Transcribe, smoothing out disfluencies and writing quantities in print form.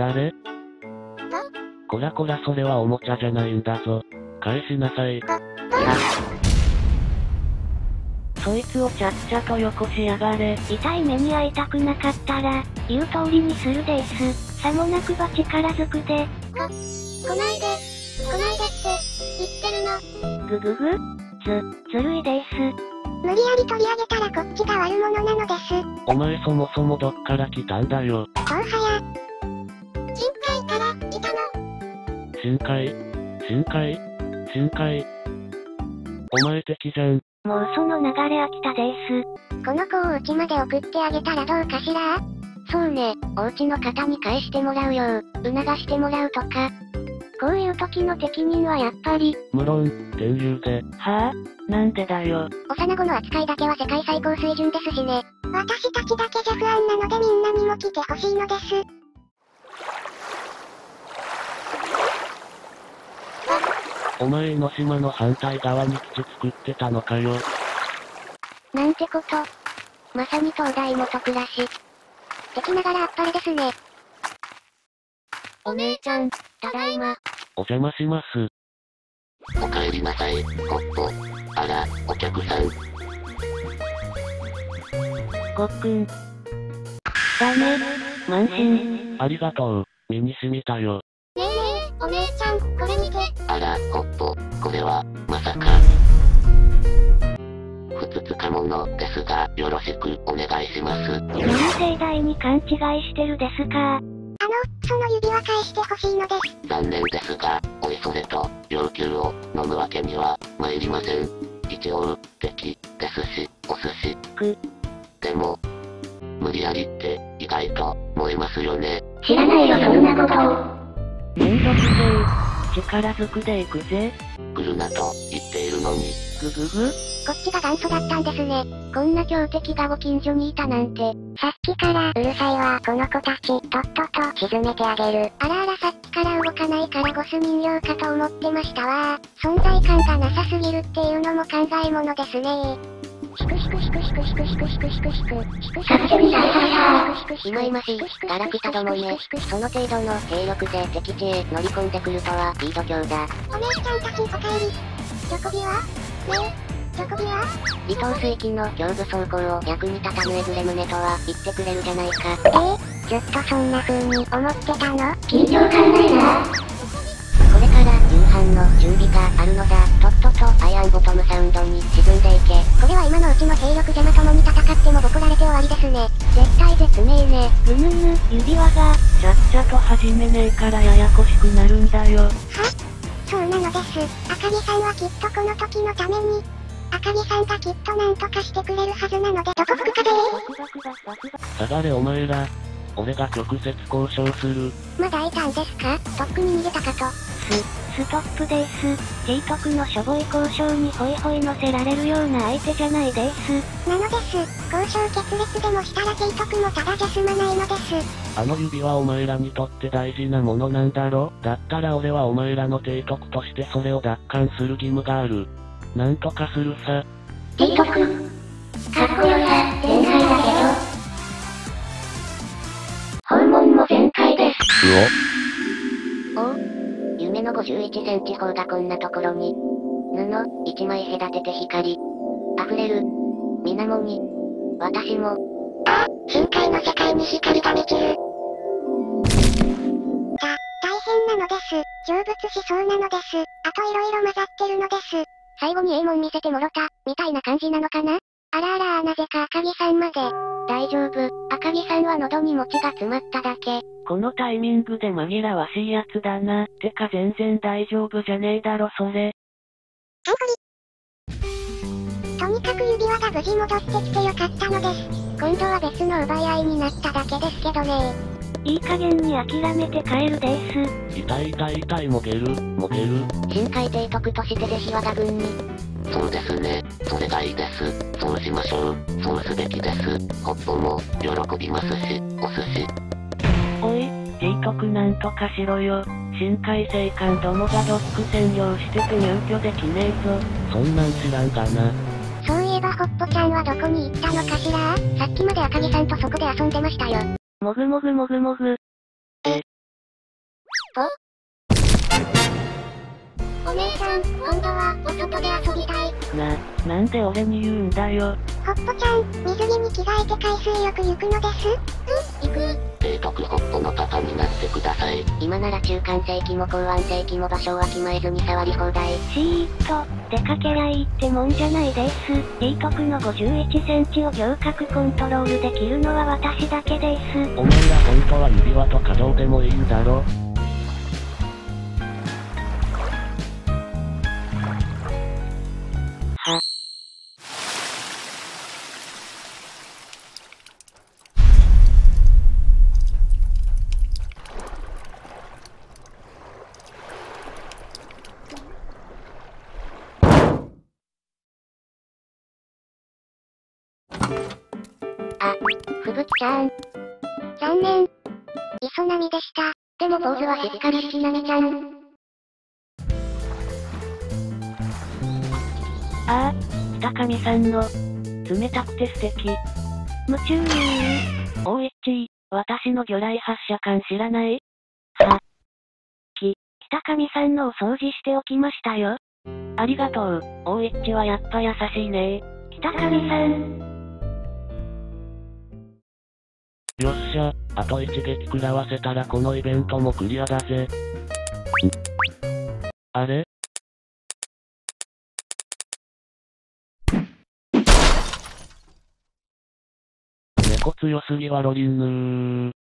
誰？こらこら、それはおもちゃじゃないんだぞ。返しなさい。そいつをちゃっちゃとよこしやがれ。痛い目に遭いたくなかったら、言う通りにするでーす。さもなくば力づくで。来ないで。来ないでって、言ってるの。ぐぐぐ？ずるいでーす。無理やり取り上げたらこっちが悪者なのです。お前そもそもどっから来たんだよ。後輩。深海から来たの。深海。お前敵じゃん。もうその流れ飽きたでーす。この子をうちまで送ってあげたらどうかしら？そうね、おうちの方に返してもらうよう、促してもらうとか。こういう時の適任はやっぱり、無論、電流で。はぁ？なんでだよ。幼子の扱いだけは世界最高水準ですしね。私たちだけじゃ不安なのでみんなにも来てほしいのです。お前の島の反対側に基地作ってたのかよ。なんてこと。まさに東大元暮らし。敵ながらあっぱれですね。お姉ちゃん、ただいま。お邪魔します。おかえりなさい、ゴッポ。あら、お客さん。ごっくん。だね、満身。ありがとう、身に染みたよ。お姉ちゃん、これ見て。あら、ゴッポ、これは、まさか。ふつつかものですが、よろしくお願いします。何盛大に勘違いしてるですか。その指輪返してほしいのです。残念ですが、おいそれと、要求を飲むわけには、参りません。一応、敵ですし、お寿司。でも、無理やりって、意外と、燃えますよね。知らないよ、そんなことを。めんどくせえ。力ずくで行くぜ。来るなと言っているのに。ぐぐぐ。こっちが元祖だったんですね。こんな強敵がご近所にいたなんて。さっきからうるさいわ。この子たち、とっとと沈めてあげる。あらあら、さっきから動かないからゴス人形かと思ってましたわ。存在感がなさすぎるっていうのも考えものですね。シクシクシクシクシクシクシクシクシクシクシクいまいましい、ガラピタどもゆえ、その程度の兵力で敵地へ乗り込んでくるとはいい度胸だ。お姉ちゃんたちおかえり。チョコビはねえ、チョコビは離島水域の胸部装甲を役に立たぬえぐれ胸とは言ってくれるじゃないか。ずっとそんな風に思ってたの。緊張感ないな。これから夕飯の準備があるのだ。とっととアイアンボトムサウンドに沈んでいけ。これは今のうちの兵力ともに戦ってもボコられて終わりですね。絶対絶命ね。ぐぬぬ、指輪が、ちゃっちゃと始めねえからややこしくなるんだよ。はい、そうなのです。あかりさんはきっとこの時のために、あかりさんがきっとなんとかしてくれるはずなので、どこ吹くかでー。下がれお前ら。俺が直接交渉する。まだいたんですか？とっくに逃げたかと。ストップでーす。提督のしょぼい交渉にホイホイ乗せられるような相手じゃないでーす。なのです。交渉決裂でもしたら提督もただじゃ済まないのです。あの指輪お前らにとって大事なものなんだろ？だったら俺はお前らの提督としてそれを奪還する義務がある。なんとかするさ。提督。かっこよさ、全開だけど。お夢の51センチ砲がこんなところに、布、一枚隔てて光、溢れる、水面に、私も、ああ、深海の世界に光が満ちる。大変なのです。成仏しそうなのです。あといろいろ混ざってるのです。最後にええもん見せてもろた、みたいな感じなのかな？あらあら、なぜか赤木さんまで。大丈夫、赤木さんは喉に餅が詰まっただけ。このタイミングで紛らわしいやつだな。てか全然大丈夫じゃねえだろそれ。カンコリ。とにかく指輪が無事戻ってきてよかったのです。今度は別の奪い合いになっただけですけどね。いい加減に諦めて帰るでーす。痛い痛い痛い、もげる。深海提督としてでひわだ軍に。そうですね、それがいいです。そうしましょう。そうすべきです。コッポも喜びますし、お寿司。おい、提督なんとかしろよ。深海生官どもがドック占領してて入居できねえぞ。そんなん知らんがな。そういえばホッポちゃんはどこに行ったのかしら？さっきまで赤木さんとそこで遊んでましたよ。もぐもぐもぐもぐ。え、お姉さん、今度はお外で遊びたい。なんで俺に言うんだよ。ホッポちゃん、水着に着替えて海水浴行くのです。うん、行く。提督ホッポのパパになってください。今なら中間世紀も港湾世紀も場所をわきまえずに触り放題。シーッと、出かけりゃいいってもんじゃないです。提督の51センチを行革コントロールできるのは私だけです。お前ら本当は指輪とかどうでもいいんだろ。ふぶきちゃん。残念。磯波でした。でもポーズはしっかりしきなみちゃん。ああ、北上さんの。冷たくて素敵。夢中に。おいちい、私の魚雷発射感知らない？は。北上さんのお掃除しておきましたよ。ありがとう、おいちはやっぱ優しいね。北上さん。よっしゃ、あと一撃食らわせたらこのイベントもクリアだぜ。あれ？猫強すぎはロリンヌー。